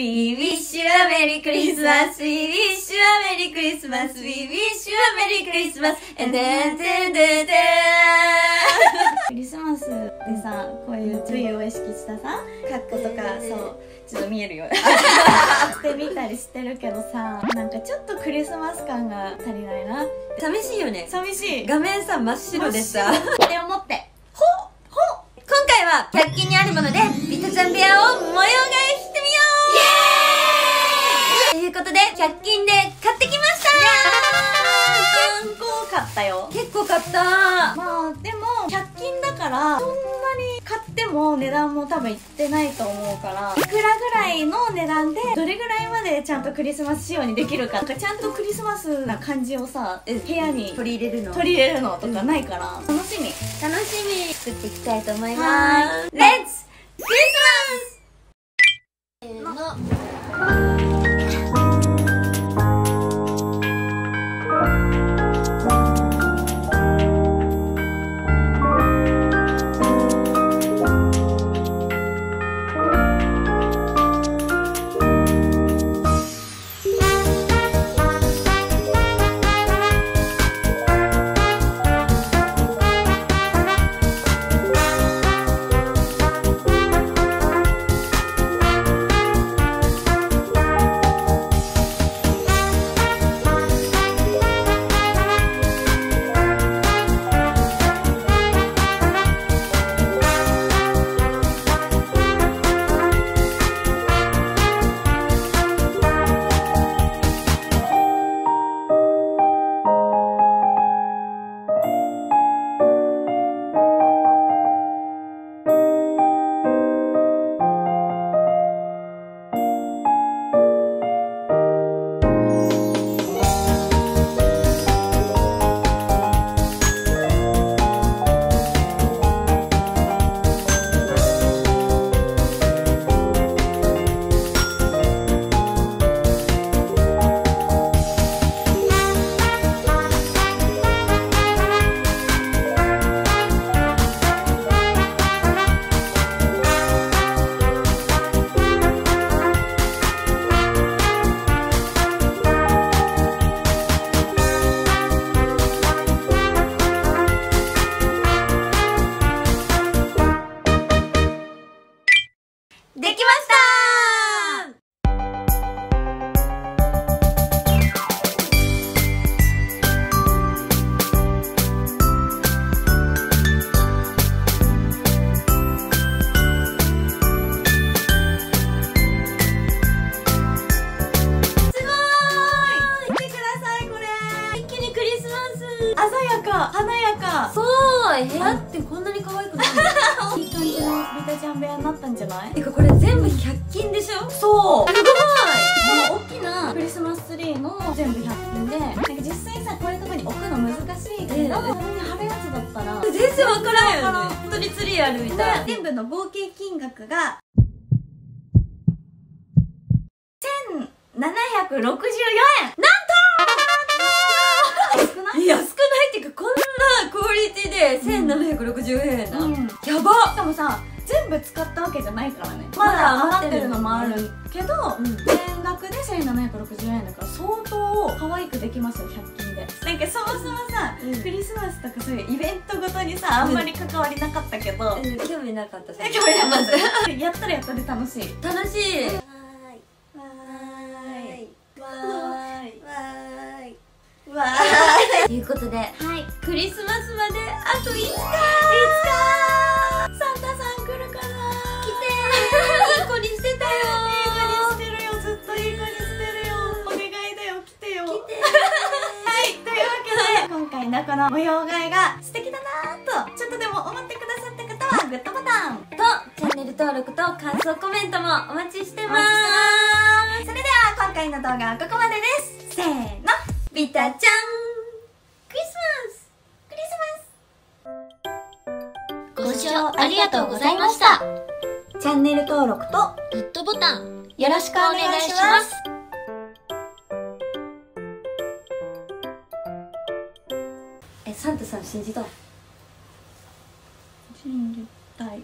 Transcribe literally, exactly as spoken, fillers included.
We wish you a Merry Christmas. We wish you a Merry Christmas. We wish you a Merry Christmas. And then, then, then, then. クリスマスでさ、こういうツリーを意識したさ、格好とか、そう、ちょっと見えるよ。してみたりしてるけどさ、なんかちょっとクリスマス感が足りないなって。寂しいよね。寂しい。画面さ、真っ白でさ。って思って。ほっほっ今回は、百均にあるもので、ビタちゃん部屋を模様替えしてということで、ひゃく均で買ってきましたー。結構買ったよ。結構買ったー。まあ、でも、ひゃく均だから、そんなに買っても値段も多分いってないと思うから、いくらぐらいの値段で、どれぐらいまでちゃんとクリスマス仕様にできるか、なんかちゃんとクリスマスな感じをさ、部屋に取り入れるの取り入れるのとかないから、うん、楽しみ。楽しみ。作っていきたいと思います。レッツクリスマスせーの。部屋ってこんなに可愛くないの？いい感じのビタちゃん部屋になったんじゃない？てかこれ全部ひゃく均でしょ？そう。すごい。この大きなクリスマスツリーの全部ひゃく均で、なんか実際さこういうとこに置くの難しいけど、これに貼るやつだったら全然わからんよね。本当にツリーあるみたい。全部の合計金額がせんななひゃくろくじゅうよんえん。なんとー！少ない？安くない？てかこんなクオリティでせんななひゃくろくじゅうえんやな、うん、やば。しかもさ全部使ったわけじゃないからね、まだ余ってるのもあるけど、うん、全額でせんななひゃくろくじゅうえんだから相当可愛くできますよひゃく均で。なんかそもそもさ、うん、クリスマスとかそういうイベントごとにさあんまり関わりなかったけど、うんうん、興味なかった興味なかったやったらやったで楽しい楽しい、うんということで、はい、クリスマスまであといつかーいつかーサンタさん来るかなー来てーいい子にしてたよーいい子にしてるよずっといい子にしてるよお願いだよ来てよ来てーはいというわけで今回のこの模様替えが素敵だなーとちょっとでも思ってくださった方はグッドボタンとチャンネル登録と感想コメントもお待ちしてまーす。それでは今回の動画はここまでです。せーのビタちゃんご視聴ありがとうございました。チャンネル登録とグッドボタンよろしくお願いします。え、サンタさん信じたい信じたい。